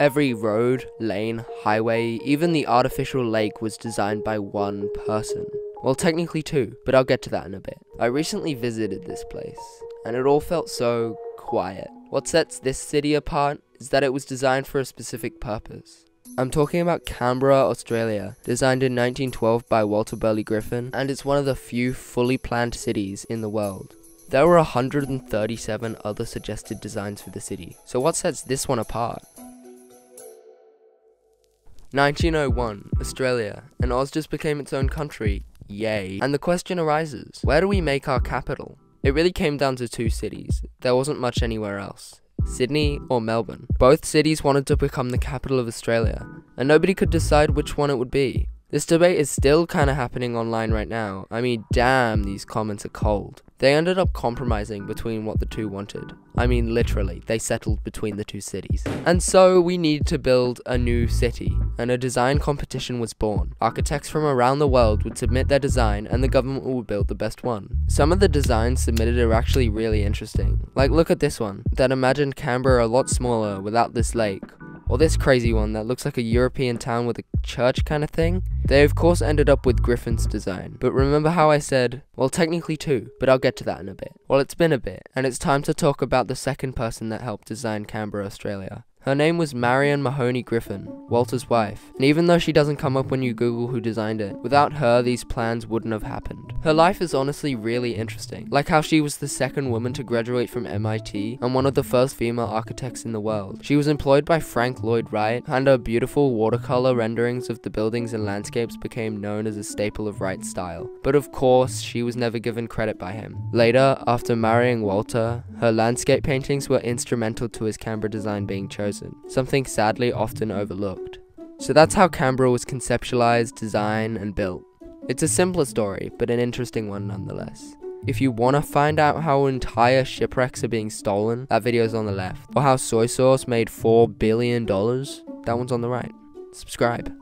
Every road, lane, highway, even the artificial lake was designed by one person. Well, technically two, but I'll get to that in a bit. I recently visited this place, and it all felt so quiet. What sets this city apart is that it was designed for a specific purpose. I'm talking about Canberra, Australia, designed in 1912 by Walter Burley Griffin, and it's one of the few fully planned cities in the world. There were 137 other suggested designs for the city, so what sets this one apart? 1901, Australia, and Oz just became its own country, yay. And the question arises, where do we make our capital? It really came down to two cities, there wasn't much anywhere else. Sydney or Melbourne. Both cities wanted to become the capital of Australia, and nobody could decide which one it would be. This debate is still kinda happening online right now. I mean, damn, these comments are cold. They ended up compromising between what the two wanted. I mean, literally, they settled between the two cities. And so we needed to build a new city, and a design competition was born. Architects from around the world would submit their design, and the government would build the best one. Some of the designs submitted are actually really interesting. Like, look at this one, that imagined Canberra a lot smaller without this lake. Or this crazy one that looks like a European town with a church kind of thing. They of course ended up with Griffin's design, but remember how I said, well technically two, but I'll get to that in a bit. Well, it's been a bit, and it's time to talk about the second person that helped design Canberra, Australia. Her name was Marion Mahony Griffin, Walter's wife, and even though she doesn't come up when you Google who designed it, without her these plans wouldn't have happened. Her life is honestly really interesting, like how she was the second woman to graduate from MIT and one of the first female architects in the world. She was employed by Frank Lloyd Wright, and her beautiful watercolor renderings of the buildings and landscapes became known as a staple of Wright's style. But of course, she was never given credit by him. Later, after marrying Walter, her landscape paintings were instrumental to his Canberra design being chosen. Something sadly often overlooked. So that's how Canberra was conceptualized, designed, and built. It's a simpler story, but an interesting one nonetheless. If you want to find out how entire shipwrecks are being stolen, that video's on the left. Or how soy sauce made $4 billion, that one's on the right. Subscribe.